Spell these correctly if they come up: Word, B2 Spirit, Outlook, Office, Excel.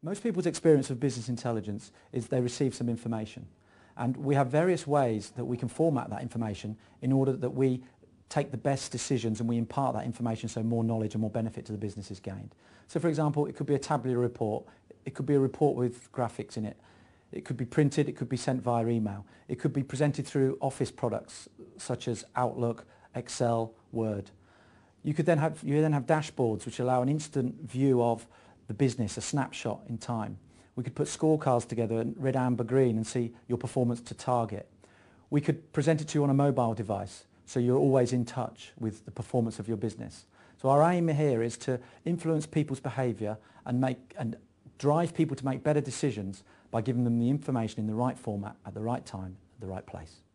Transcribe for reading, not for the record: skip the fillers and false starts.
Most people's experience of business intelligence is they receive some information, and we have various ways that we can format that information in order that we take the best decisions and we impart that information so more knowledge and more benefit to the business is gained. So for example, it could be a tabular report, it could be a report with graphics in it, it could be printed, it could be sent via email, it could be presented through Office products such as Outlook, Excel, Word. You then have dashboards which allow an instant view of the business, a snapshot in time. We could put scorecards together in red, amber, green and see your performance to target. We could present it to you on a mobile device so you're always in touch with the performance of your business. So our aim here is to influence people's behaviour and drive people to make better decisions by giving them the information in the right format at the right time, at the right place.